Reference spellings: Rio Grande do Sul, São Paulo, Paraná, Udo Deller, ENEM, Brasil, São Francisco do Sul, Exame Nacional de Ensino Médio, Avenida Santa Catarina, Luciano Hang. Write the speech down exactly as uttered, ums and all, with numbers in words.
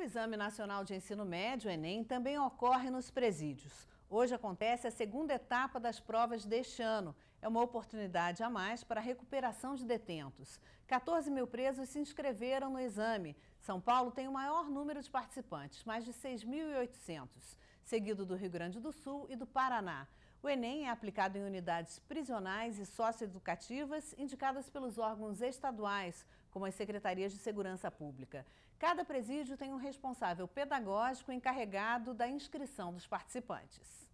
O Exame Nacional de Ensino Médio, ENEM, também ocorre nos presídios. Hoje acontece a segunda etapa das provas deste ano. É uma oportunidade a mais para a recuperação de detentos. quatorze mil presos se inscreveram no exame. São Paulo tem o maior número de participantes, mais de seis mil e oitocentos, seguido do Rio Grande do Sul e do Paraná. O ENEM é aplicado em unidades prisionais e socioeducativas indicadas pelos órgãos estaduais, como as Secretarias de Segurança Pública. Cada presídio tem um responsável pedagógico encarregado da inscrição dos participantes.